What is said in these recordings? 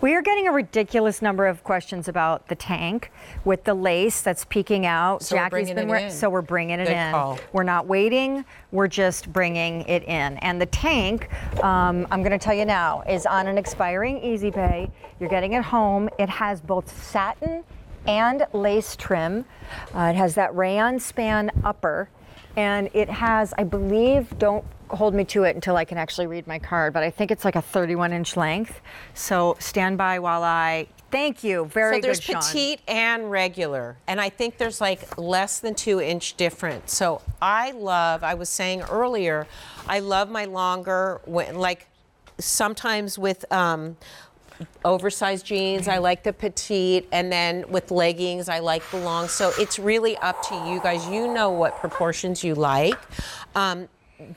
We are getting a ridiculous number of questions about the tank with the lace that's peeking out. So Jackie's been wearing, so we're bringing it in. We're not waiting. We're just bringing it in. And the tank, I'm going to tell you now, is on an expiring Easy Pay. You're getting it home. It has both satin and lace trim. It has that rayon span upper, and it has, I believe, don't hold me to it until I can actually read my card, but I think it's like a 31-inch length. So stand by while I, thank you, very good, Sean. So there's petite and regular, and I think there's like less than 2-inch difference. So I love, I was saying earlier, I love my longer, like sometimes with oversized jeans, I like the petite, and then with leggings, I like the long. So it's really up to you guys. You know what proportions you like.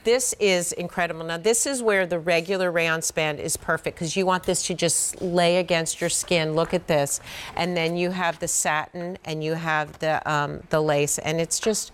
This is incredible. Now, this is where the regular rayon span is perfect because you want this to just lay against your skin. Look at this. And then you have the satin and you have the lace, and it's just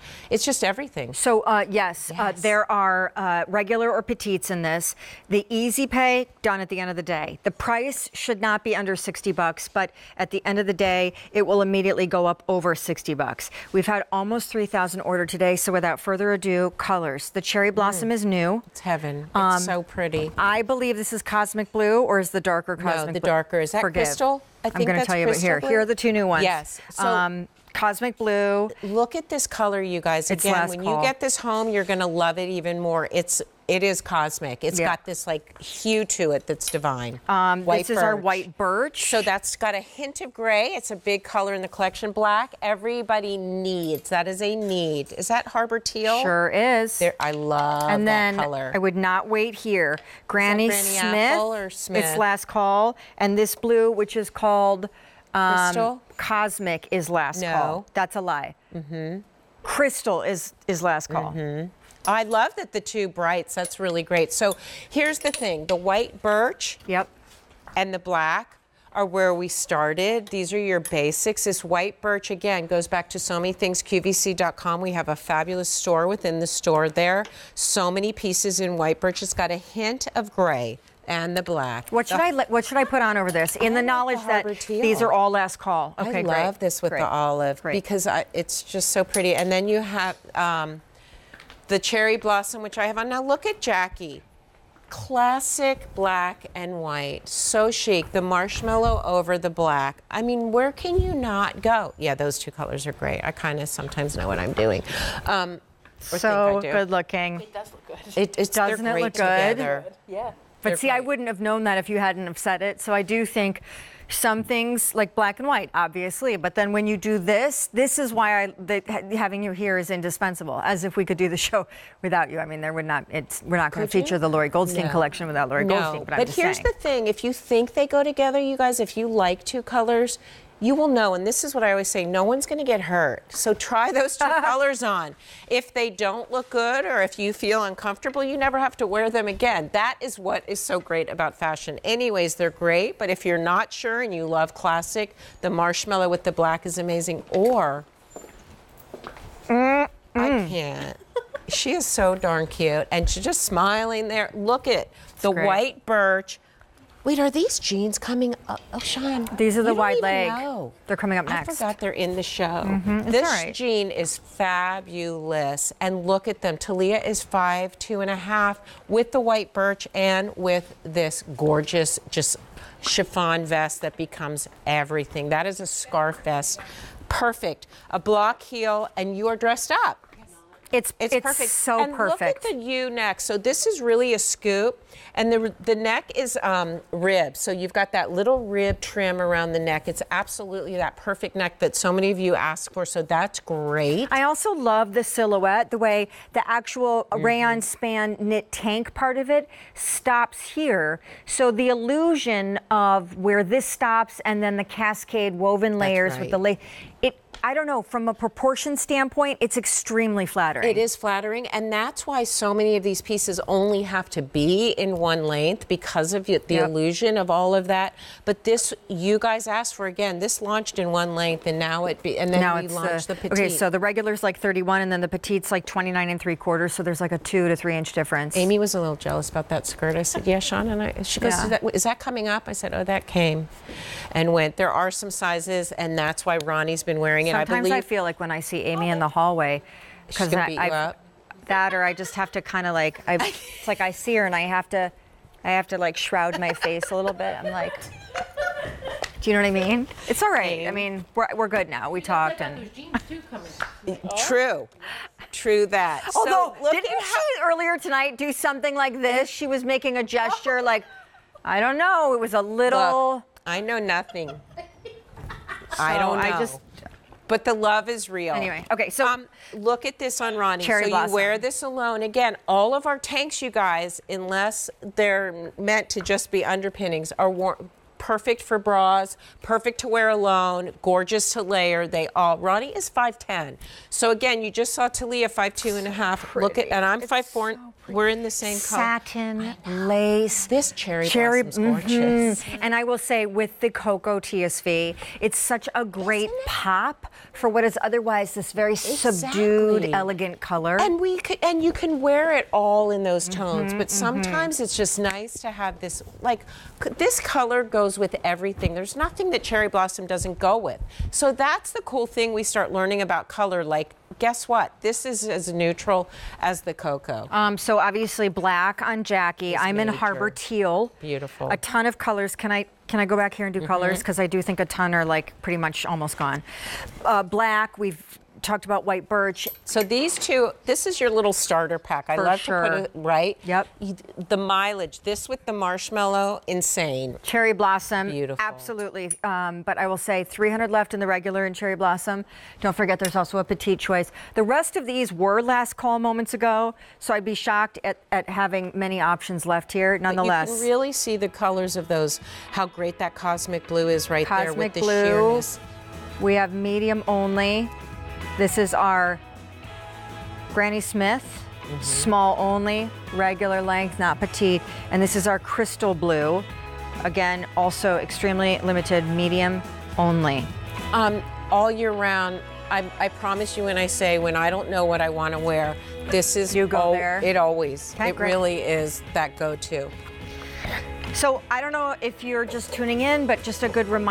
everything. So, yes. There are regular or petites in this. The Easy Pay, done at the end of the day. The price should not be under $60, but at the end of the day, it will immediately go up over $60. We've had almost 3,000 ordered today, so without further ado, colors. The cherry blossom is new. It's heaven. It's so pretty. I believe this is cosmic blue, or is the darker cosmic blue? No, the darker. Is that crystal? I think I'm going to tell you about here. Blue? Here are the two new ones. Yes. So, cosmic blue. Look at this color, you guys. It's again, when you get this home, you're going to love it even more. It is cosmic. It's got this like hue to it that's divine. This is our white birch. So that's got a hint of gray. It's a big color in the collection. Black, everybody needs. That is a need. Is that harbor teal? Sure is. There, I love and that color. And then I would not wait here. Granny Smith. It's last call. And this blue, which is called crystal. Cosmic is last call. That's a lie. Mm-hmm. Crystal is last call. Mm-hmm. I love that the two brights, that's really great. So here's the thing, the white birch and the black are where we started. These are your basics. This white birch, again, goes back to so many things, QVC.com. We have a fabulous store within the store there. So many pieces in white birch. It's got a hint of gray and the black. What should I put on over this? In the knowledge that these are all last call. Okay, great. I love this with the olive because it's just so pretty. And then you have, the cherry blossom, which I have on. Now look at Jackie. Classic black and white. So chic. The marshmallow over the black. I mean, where can you not go? Yeah, those two colors are great. I kind of sometimes know what I'm doing. So good looking. It does look good. Doesn't it look good? Yeah. But see, I wouldn't have known that if you hadn't have said it. So I do think some things like black and white, obviously, but then when you do this is why having you here is indispensable. As if we could do the show without you. I mean, we're not going to feature the Lori Goldstein collection without Lori Goldstein. But here's the thing: if you think they go together, you guys, if you like two colors, you will know, and this is what I always say, no one's going to get hurt. So try those two colors on. If they don't look good or if you feel uncomfortable, you never have to wear them again. That is what is so great about fashion. Anyways, they're great, but if you're not sure and you love classic, the marshmallow with the black is amazing. Or, I can't. She is so darn cute, and she's just smiling there. Look at the white birch. Wait, are these jeans coming up? Oh, Sean. These are the wide leg. Know. They're coming up next. I forgot they're in the show. Mm-hmm. This jean is fabulous. And look at them. Talia is 5'2.5" with the white birch and with this gorgeous just chiffon vest that becomes everything. That is a scarf vest. Perfect. A block heel, and you are dressed up. It's perfect. Look at the U-neck. So this is really a scoop, and the neck is ribbed. So you've got that little rib trim around the neck. It's absolutely that perfect neck that so many of you ask for, so that's great. I also love the silhouette, the way the actual rayon span knit tank part of it stops here. So the illusion of where this stops and then the cascade woven layers with the lace, I don't know, from a proportion standpoint, it's extremely flattering. It is flattering, and that's why so many of these pieces only have to be in one length because of the illusion of all of that. But this, you guys asked for, again, this launched in one length, and now we launched the petite. Okay, so the regular's like 31, and then the petite's like 29 3/4, so there's like a 2 to 3 inch difference. Amy was a little jealous about that skirt. I said, yeah, Sean, and she goes, is that coming up? I said, oh, that came and went. There are some sizes, and that's why Ronnie's been wearing it. Sometimes I feel like when I see Amy in the hallway, because that, or I just have to kind of like, it's like I see her and I have to like shroud my face a little bit. I'm like, do you know what I mean? It's all right. I mean, we're good now. We talked and. True. True that. Although, so didn't she earlier tonight do something like this? She was making a gesture like, I don't know. It was a little. Look, I know nothing. I don't know. But the love is real. Anyway, okay, so look at this on Ronnie. You wear this alone. Again, all of our tanks, you guys, unless they're meant to just be underpinnings, are warm. Perfect for bras, perfect to wear alone, gorgeous to layer. They all. Ronnie is 5'10", so again, you just saw Talia 5'2.5". So look at, and I'm 5'4". So we're in the same color. Satin, lace. This cherry blossom is gorgeous. Mm-hmm. And I will say, with the cocoa TSV, it's such a great pop for what is otherwise this very subdued, elegant color. And you can wear it all in those tones, but sometimes it's just nice to have this. Like this color goes with everything. There's nothing that cherry blossom doesn't go with. So that's the cool thing we start learning about color. Like, guess what? This is as neutral as the cocoa. So obviously black on Jackie. It's I'm major. In Harbor Teal. Beautiful. A ton of colors. Can I go back here and do colors? Because I do think a ton are like pretty much almost gone. Black. We've talked about white birch. So these two, this is your little starter pack. I love to put it right. Yep. The mileage, this with the marshmallow, insane. Cherry blossom. Beautiful. Absolutely. But I will say 300 left in the regular and cherry blossom. Don't forget there's also a petite choice. The rest of these were last call moments ago, so I'd be shocked at having many options left here. Nonetheless. But you can really see the colors of those, how great that cosmic blue is right there with the sheerness. We have medium only. This is our Granny Smith, small only, regular length, not petite. And this is our crystal blue. Again, also extremely limited, medium only. All year round, I promise you when I say, when I don't know what I want to wear, this is, you go there. It always, really is that go-to. So I don't know if you're just tuning in, but just a good reminder.